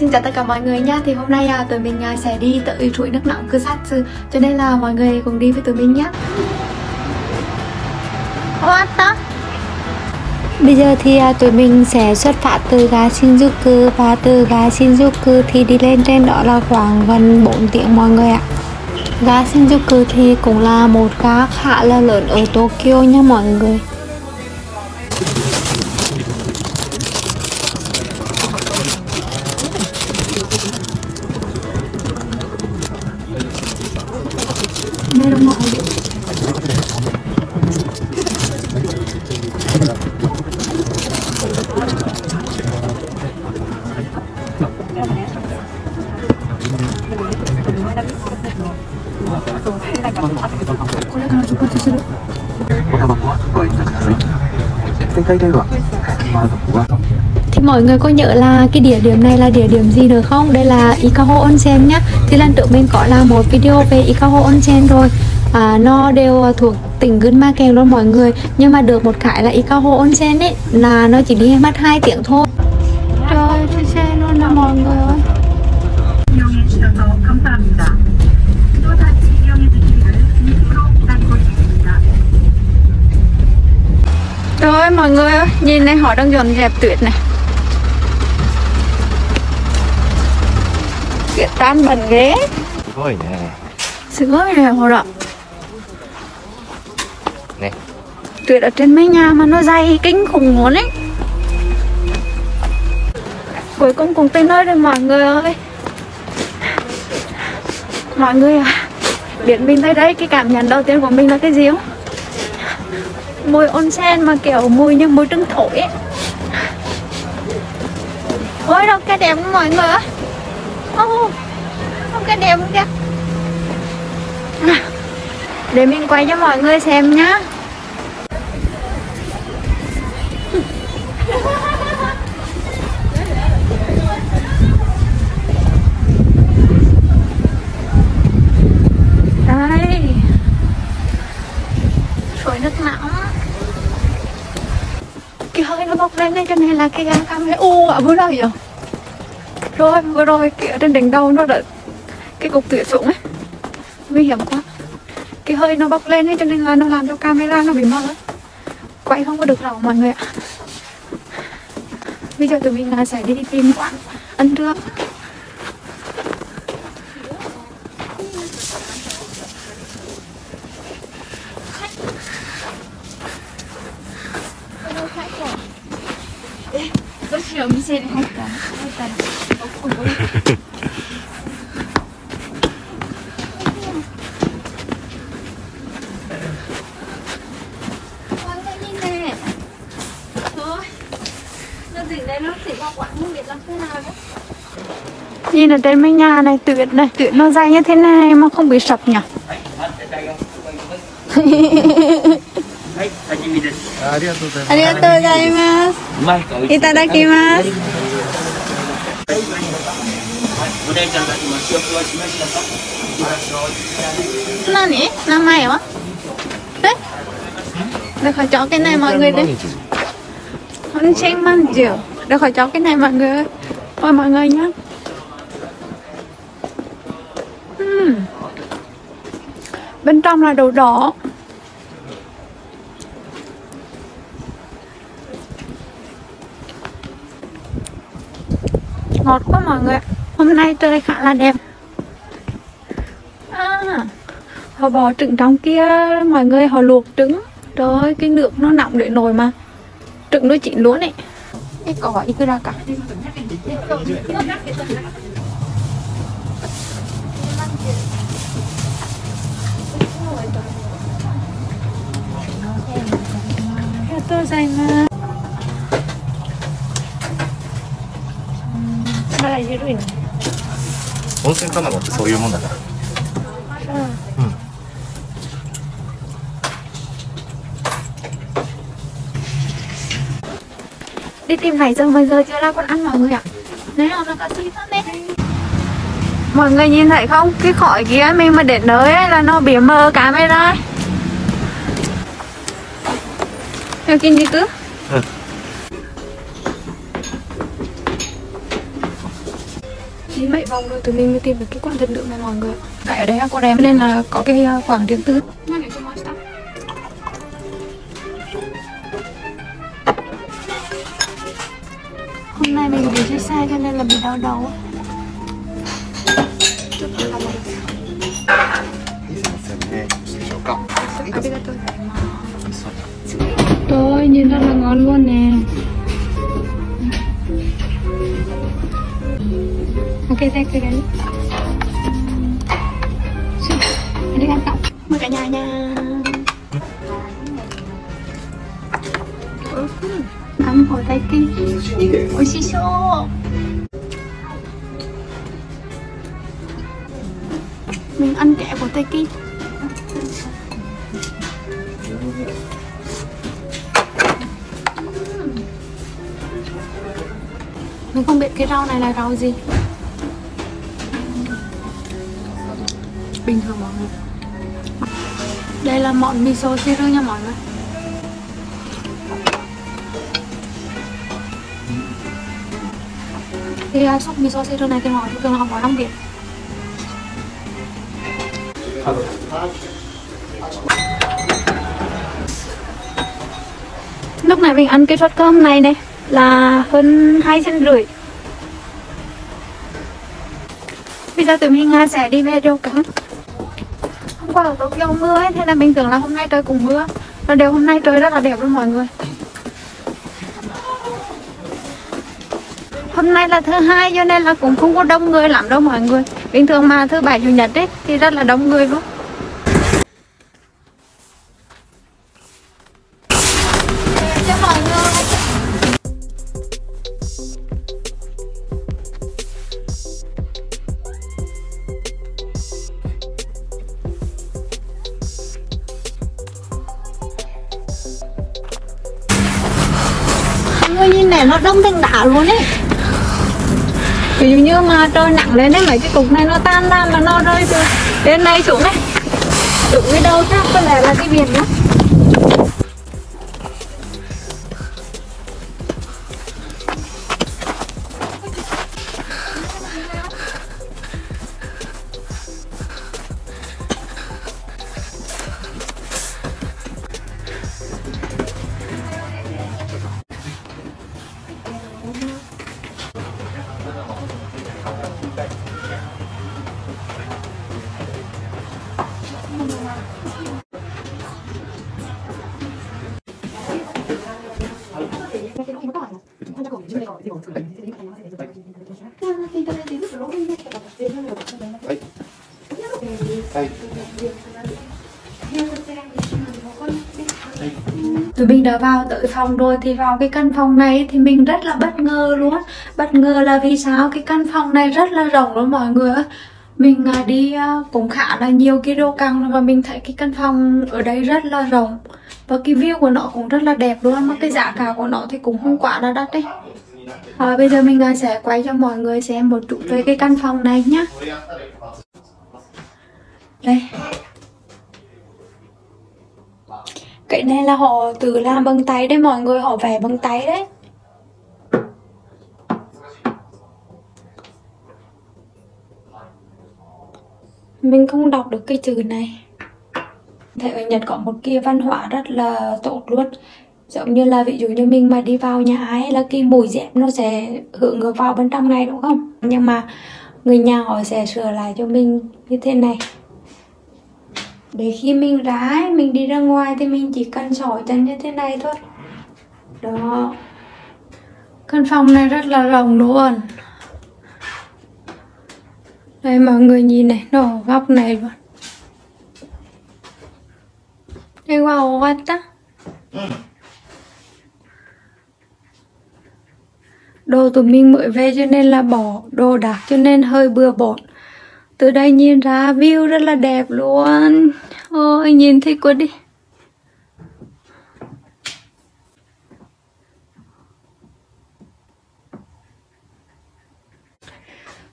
Xin chào tất cả mọi người nha. Thì hôm nay tụi mình sẽ đi tới chuỗi nước nóng Kusatsu, cho nên là mọi người cùng đi với tụi mình nhé. Bây giờ thì tụi mình sẽ xuất phát từ ga Shinjuku, và từ ga Shinjuku thì đi lên trên đó là khoảng gần 4 tiếng mọi người ạ. Ga Shinjuku thì cũng là một ga khá là lớn ở Tokyo nha mọi người. Thì mọi người có nhớ là cái địa điểm này là địa điểm gì được không? Đây là Ikaho Onsen nhá. Thì lần trước mình có làm một video về Ikaho Onsen rồi. Nó đều thuộc tỉnh Gunma luôn mọi người. Nhưng mà được một cái là Ikaho Onsen ấy là nó chỉ đi mất 2 tiếng thôi. Trời, trên xe luôn nè mọi người ơi. Trời ơi mọi người ơi, nhìn này, họ đang dọn dẹp tuyệt này. Tuyệt tan bẩn ghế. Sugoi ne. Sugoi ne, họ đó. Nè. Tuyệt ở trên mấy nhà mà nó dày kinh khủng luôn ấy. Cuối cùng cũng tới nơi rồi mọi người ơi. Mọi người à, biết mình tới đây cái cảm nhận đầu tiên của mình là cái gì không? Mùi onsen mà kiểu mùi như mùi trứng thổi ấy. Ôi đâu cái đẹp mọi người ơi. Ô, không cái đẹp kìa. Để mình quay cho mọi người xem nhá. Đây, suối nước nóng. Cái hơi nó bốc lên đây, cho nên là cái ga cam hơi u ở bữa đâu vậy. Rồi vừa rồi kia trên đỉnh đầu nó đã cái cục tuyệt dụng ấy, nguy hiểm quá. Cái hơi nó bốc lên ấy, cho nên là nó làm cho camera nó bị mờ ấy, quay không có được đâu mọi người ạ. Bây giờ tụi mình là sẽ đi tìm quán ăn trưa. Nhìn ở trên mấy nhà này, tuyệt này, tuyệt nó dày như thế này mà không bị sập nhỉ. Itadakimasu. Nani? Nam mai hả? Đấy. Để khỏi chó cái này mọi người đi. Onsen manju. Để khỏi chó cái này mọi người ơi. Ôi mọi người nhá. Bên trong là đậu đỏ. Ngọt quá mọi người. Hôm nay trời khá là đẹp. Họ bỏ trứng trong kia mọi người, họ luộc trứng. Trời ơi, cái nước nó nọng để nồi mà trứng nó chín luôn ấy. Cái cỏ y cứ ra cả. Tôi dành mà. Onsen Tanago thì so với món này. Đi tìm hải dương bây giờ chưa ra con ăn mọi người ạ. Đấy là nó xí phát đấy. Mọi người nhìn thấy không? Cái khỏi kia mình mà để nơi ấy là nó bị mờ camera. Theo kinh gì cứ? 9-7 vòng rồi tụi mình mới tìm được cái quán thần tượng này mọi người. Tại ở đây ăn có đẹp nên là có cái khoảng tiếng tư. Hôm nay mình đi chơi sai cho nên là bị đau đầu. Tôi nhìn rất là ngon luôn nè. Ok, thank you guys. Đi ăn cậu. Mời cả nhà nha. Ăn hồi tay kinh. Ôi xí xô. Mình ăn kẹo của Tây Kinh. Mình không biết cái rau này là rau gì. Bình thường mọi người. Đây là món miso siru nha mọi người. Cái sốt miso siru này thì họ thường là họ bỏ rong biển. Lúc này mình ăn cái suất cơm này này là hơn 2,5 cent. Bây giờ tụi mình sẽ đi về rau cắn. Hôm qua ở Tokyo mưa ấy, thế là mình tưởng là hôm nay trời cũng mưa. Và đều hôm nay trời rất là đẹp luôn mọi người. Hôm nay là thứ hai cho nên là cũng không có đông người lắm đâu mọi người. Bình thường mà thứ bảy chủ nhật ấy thì rất là đông người luôn. Cho mọi người. Mọi người nhìn này, nó đông thành đảo luôn ấy. Ví dụ như mà trôi nặng lên đấy, mấy cái cục này nó tan ra mà nó rơi từ đến đây xuống đấy. Đụng cái đâu khác có lẽ là cái biển đó. Tụi mình đã vào tới phòng rồi thì vào cái căn phòng này thì mình rất là bất ngờ luôn. Bất ngờ là vì sao cái căn phòng này rất là rộng luôn mọi người. Mình đi cũng khá là nhiều cái rô căng và mình thấy cái căn phòng ở đây rất là rộng. Và cái view của nó cũng rất là đẹp luôn, mà cái giá cả của nó thì cũng không quá là đắt đấy. Bây giờ mình sẽ quay cho mọi người xem một chút về cái căn phòng này nhá. Đây. Cái này là họ tự làm bằng tay đấy mọi người, họ vẽ bằng tay đấy. Mình không đọc được cái chữ này. Thế ở Nhật có một kia văn hóa rất là tốt luôn. Giống như là ví dụ như mình mà đi vào nhà ấy là cái mùi dẹp nó sẽ hướng ngược vào bên trong này đúng không? Nhưng mà người nhà họ sẽ sửa lại cho mình như thế này. Để khi mình rái, mình đi ra ngoài thì mình chỉ cần xỏ chân như thế này thôi. Đó. Căn phòng này rất là rộng luôn. Đây mọi người nhìn này, nó ở góc này luôn. Đây wow, what á. Đồ tụi mình mới về cho nên là bỏ đồ đạc cho nên hơi bừa bộn. Từ đây nhìn ra view rất là đẹp luôn. Ôi nhìn thích quá đi.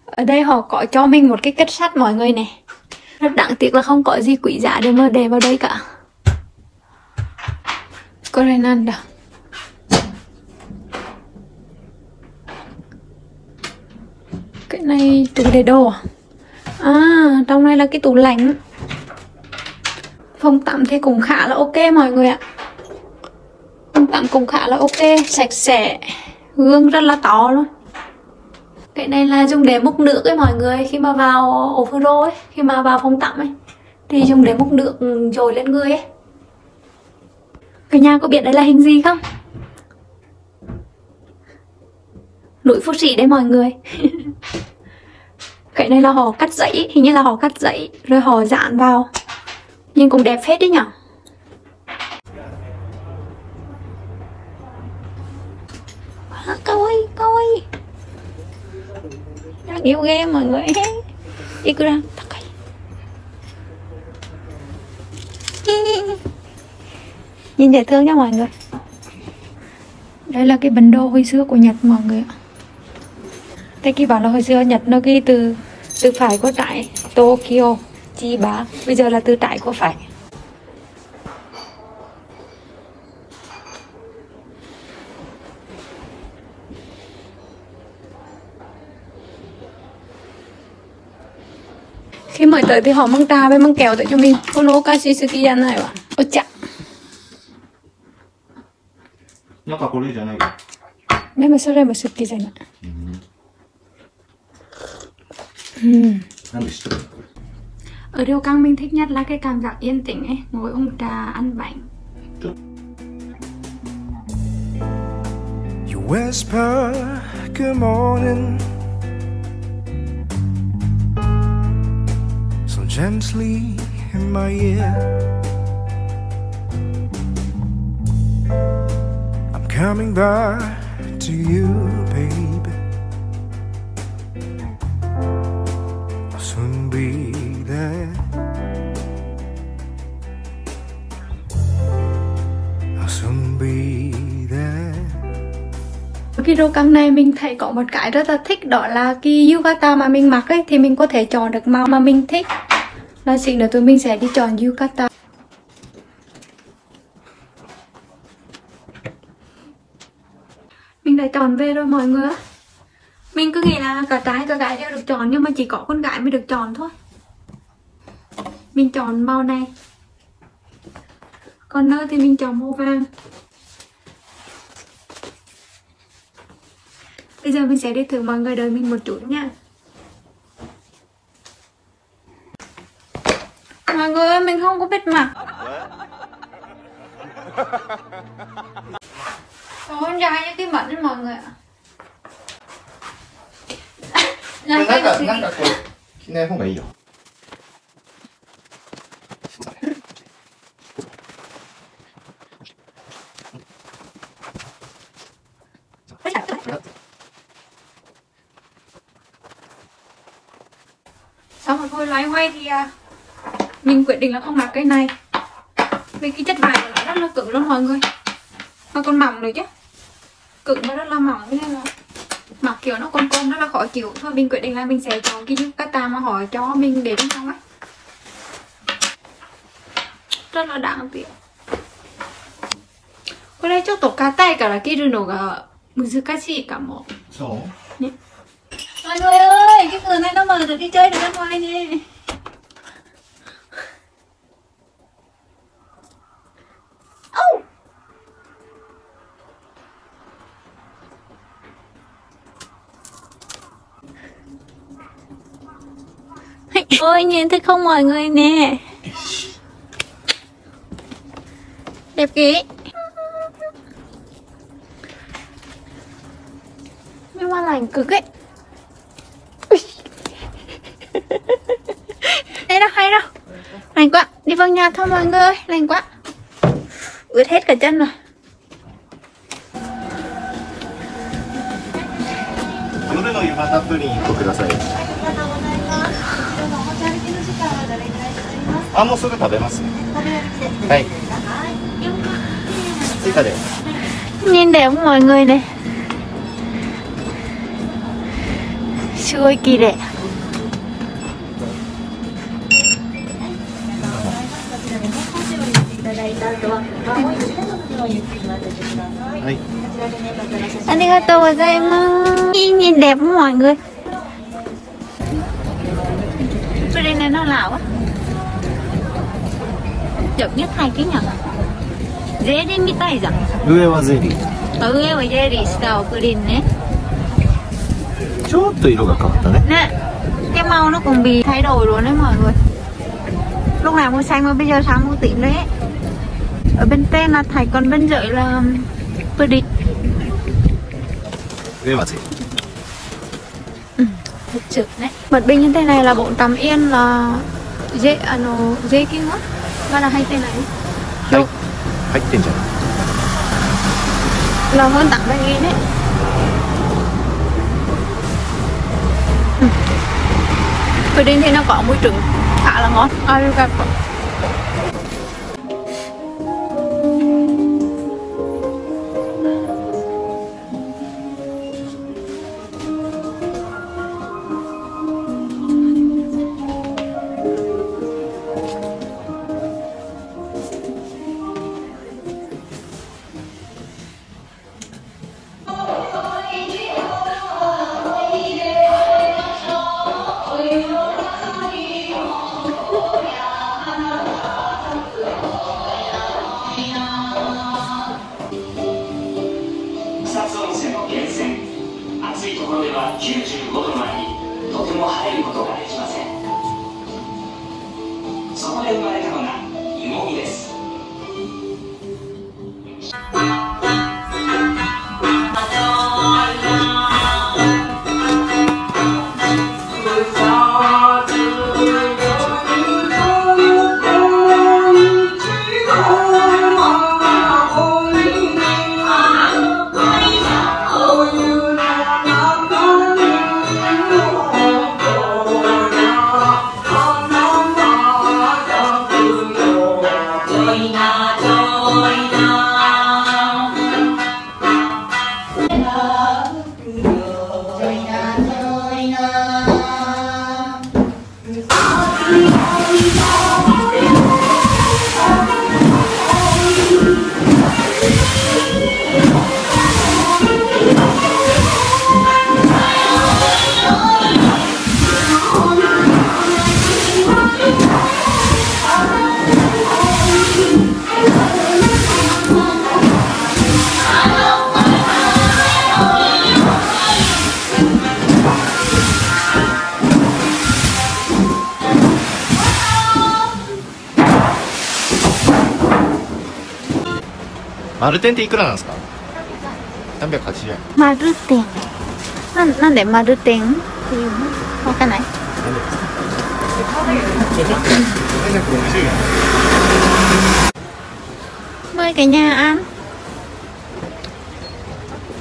Ở đây họ có cho mình một cái kết sắt mọi người nè. Rất đáng tiếc là không có gì quý giá để mà để vào đây cả. Có nên ăn đâu. Cái này tủ để đồ à? À, trong này là cái tủ lạnh. Phòng tắm thì cũng khá là ok mọi người ạ. Phòng tắm cũng khá là ok, sạch sẽ, gương rất là to luôn. Cái này là dùng để múc nước ấy mọi người, khi mà vào ổ phun rô ấy, khi mà vào phòng tắm ấy thì dùng để múc nước dồi lên người ấy. Cả nhà có biết đây là hình gì không? Núi Fuji đấy mọi người. Cái này là họ cắt giấy, hình như là họ cắt giấy rồi họ dán vào. Nhưng cũng đẹp phết đấy nhở. Coi, coi. Đáng yêu ghê mọi người. Ikura, takai. Nhìn dễ thương nha mọi người. Đây là cái bản đồ hồi xưa của Nhật mọi người ạ. Thế khi bảo là hồi xưa Nhật nó ghi từ phải qua trái Tokyo, Chiba. Bây giờ là từ trái qua phải. Khi mới tới thì họ mang trà với mang kẹo tới cho mình. Kono Kashishikiya này ạ. Ôi chà. Đây mà sao đây mà sụt kỳ dành ạ. Ở Ryokan mình thích nhất là cái cảm giác yên tĩnh ấy, ngồi uống trà, ăn bánh. You whisper good morning, so gently in my ear. I'm coming back to you, baby. Soon be there. I'll soon be there. Cái Ryokan này mình thấy có một cái rất là thích, đó là cái yukata mà mình mặc ấy thì mình có thể chọn được màu mà mình thích. Là xịn nữa tụi mình sẽ đi chọn yukata. Mình đã chọn về rồi mọi người. Mình cứ nghĩ là cả trai cả gái đều được chọn, nhưng mà chỉ có con gái mới được chọn thôi. Mình chọn màu này. Còn nữa thì mình chọn màu vàng. Bây giờ mình sẽ đi thử, mọi người đợi mình một chút nha. Mọi người ơi, mình không có biết mặc. Còn con trai như cái mận đấy mọi người ạ. Này, nãy cô kí này không phải yêu. Sau một hồi loay hoay thì mình quyết định là không mặc cái này. Vì cái chất vải của nó rất là cứng luôn mọi người. Mà còn mỏng nữa chứ. Cứng nó rất là mỏng thế nên là mặc kiểu nó con rất là khó chịu. Thôi mình quyết định là mình sẽ chọn cái yukata mà họ cho mình để trong trong ấy. Rất là đáng tiếc. Có đây cho tổ katai cả là kiruno ga muzukashi cả một. Mọi người ơi, cái cửa này nó mở được đi chơi được bên ngoài nè. Ôi nhìn thấy không mọi người nè. Đẹp kì. Mấy hoa lành cực ấy. Đây đâu hay đâu. Lành quá. Đi vào nhà thôi mọi người ơi. Lành quá. Ướt hết cả chân rồi. À, một số cái đây. Nhìn đẹp không mọi người này. Xui kỳ đẹp. Anh đi ra tàu rồi em. Nhìn đẹp không mọi người. Siri này nó lào á. Được nhất hai cái nhỉ? Jelly mi tai da. Ue wa jelly. Ue wa jelly, shita wa cream ne. Chotto iro ga kawatta ne. Nè. Cái màu nó cũng bị thay đổi luôn đấy mọi người. Lúc nào mua xanh mà bây giờ sáng mua tím đấy. Ở bên trên là thạch, còn bên dưới là pudding. Ue wa jelly. Đấy. Mật bình như thế này là 400 yên là dễ nó dễ kinh quá. Và là hai tên này. Đâu? Hai tên chẳng. Là hơn 80 yên đấy. Vừa đến thì nó có mùi trứng khá là ngon. Arigato. Maruten thì いくらなんですか? 380円. Maruten. なんで Maruten っていうの? わかんない? 750円. Mời cả nhà ăn.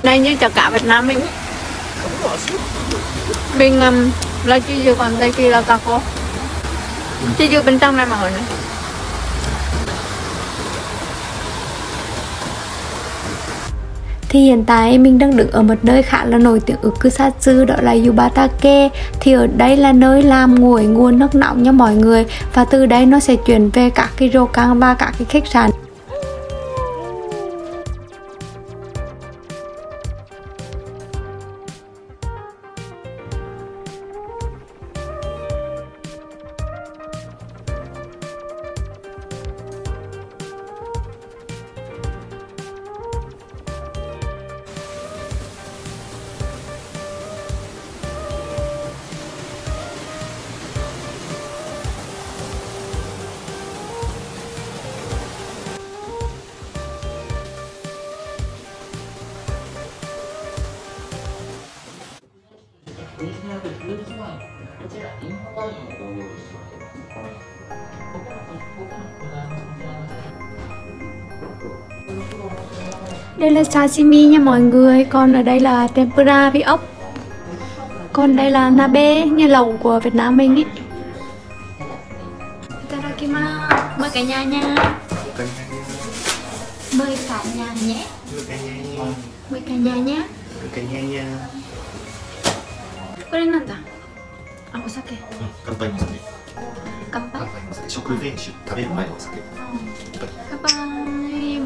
Đây như chợ cả Việt Nam mình. Bên là Shinjuku, còn đây kia là taco. Shinjuku bên trong này mà hỏi này. Thì hiện tại mình đang đứng ở một nơi khá là nổi tiếng ở Kusatsu, đó là Yubatake. Thì ở đây là nơi làm nguội nguồn nước nóng nha mọi người. Và từ đây nó sẽ chuyển về các cái ryokan và các cái khách sạn. Đây là sashimi nha mọi người, còn ở đây là tempura với ốc. Còn đây là nabe, như lẩu của Việt Nam mình ý. Itadakimasu. Mời cả nhà nha. Mời cả nhà nhé. Mời cả nhà nhé. Mời cả nhà nha. Cái này là gì? À, rượu. Cảm ơn. Cảm ơn. Thực đơn trước khi ăn trước rượu. Bye.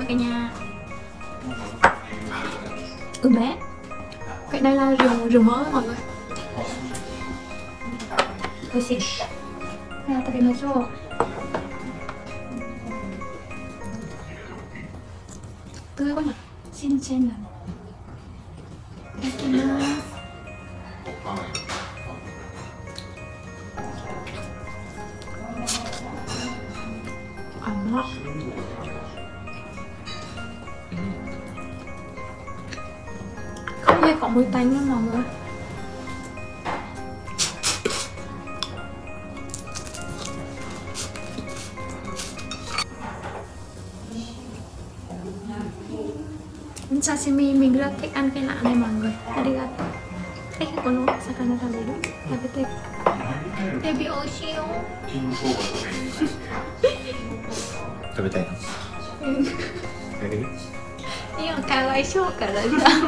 Mọi nhà. Bé. Cái đây là rượu mới mọi người. Ôi xịt. 食べましょう。具は新鮮なの。いただきます。甘っ。không hề có mùi tanh luôn mọi người. Sashimi mình rất thích ăn cái lạ này mọi người. Arigato. Thích cái con sakana taberu. Tabete. Tebi oishii yo. Tabete. Ni o kawaishou kara da.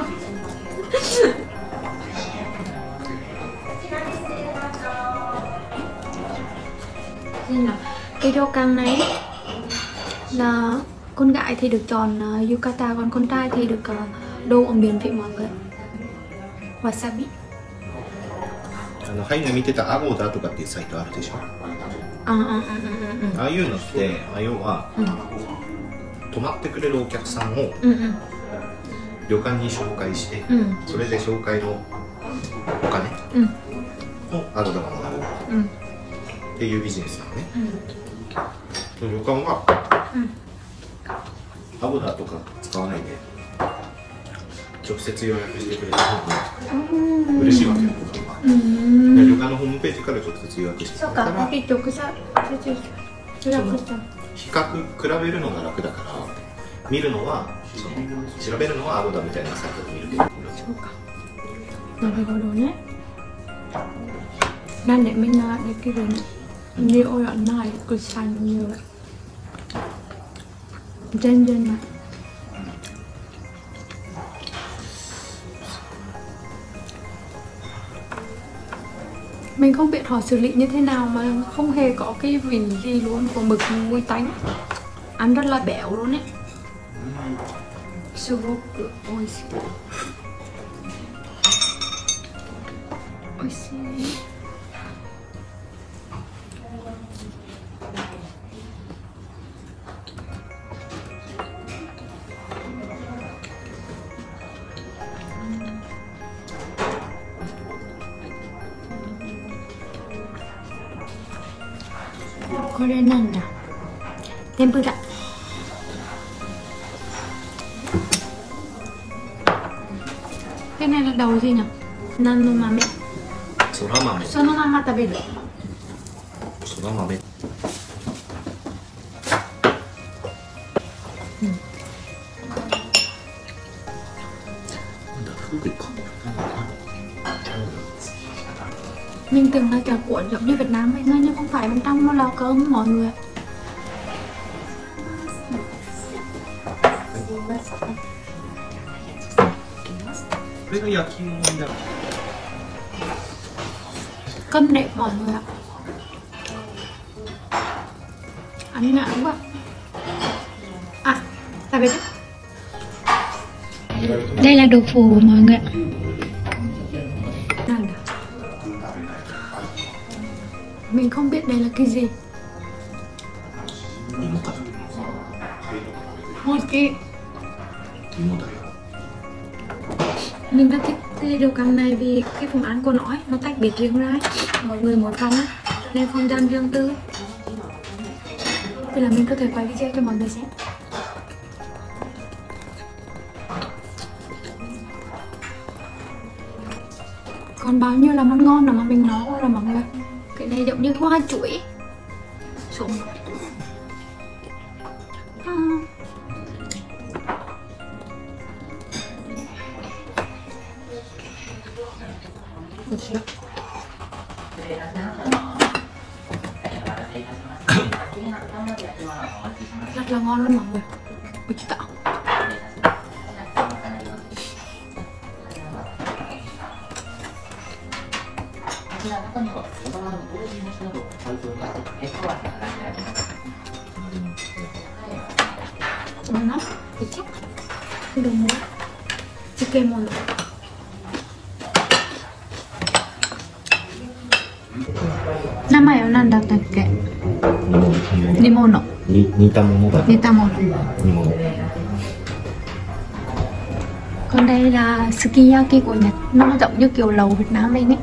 Nên là cái ryokan này là con gái thì được chọn yukata, còn con trai thì được đồ ở miền vị mọi người. Wasabi. Hai người mít ta order とかっていうサイトあるでしょ。ああいうのって、要は泊まってくれるお客さんを旅館に紹介して、それで紹介のお金をアドバがもらうっていうビジネスなのね。旅館は油とか使わないで直接予約してくれた方が嬉しいわけよ。旅館のホームページから直接予約してくれたら比較比べるのが楽だから見るのは調べるのは油みたいなサイトで見るけど、そうか、なるほどね。なんでみんなできるのにおらないくさんには全然ない。Mình không biết họ xử lý như thế nào mà không hề có cái vị gì luôn của mực muối tánh. Ăn rất là béo luôn ấy. Sugoku oishii. Oishii. Đây là tempura. Cái này là đầu gì nhỉ? Nanomame. Soramame. Sonomama taberu. Soramame. Mình tưởng là chả cuộn giống như Việt Nam vậy, nhưng không phải, bên trong nó là cơm mọi người. Cơm đẹp mọi người ạ. Ăn ngã quá. À, tại vì đây là đồ phủ mọi người ạ. Mình không biết đây là cái gì. Một cái mình rất thích cái đồ ăn này vì cái phòng ăn của nó ấy, nó tách biệt riêng ra, mọi người một phòng nên không gian riêng tư. Thế là mình có thể quay video cho mọi người xem. Còn bao nhiêu là món ngon mà mình nói qua là mọi người. Cái này giống như hoa chuối. Sụn. Rất là ngon luôn mọi người. Ôi chị tạo. Ngon lắm, cái chắc cái đồ muối chicken món năm なんだったっけ？煮物。煮たものだ。煮たもの。煮物。Còn đây là sukiyaki của Nhật, nó rộng như kiểu lẩu Việt Nam lên ấy.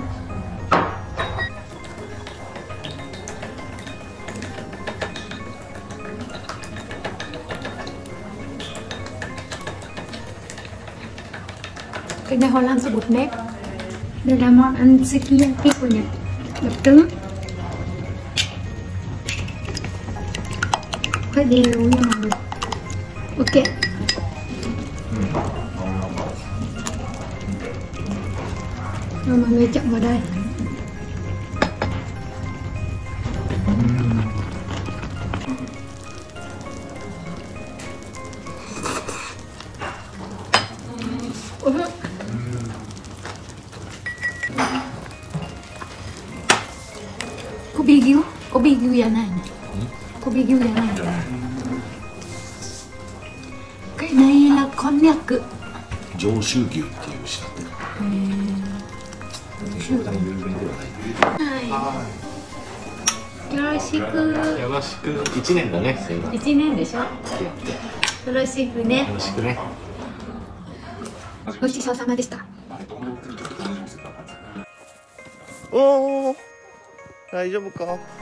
Cái này họ làm từ bột nếp. Đây là món ăn sukiyaki của Nhật, bột trứng. Khá đều nha mọi người. Ok. Rồi mọi người chậm vào đây. Có bị ghiu dạ này nè. Có bị ghiu dạ này nè. Cái này là con nhạc cự Jōshū ghiu thì yêu sát được. Yoroshikune.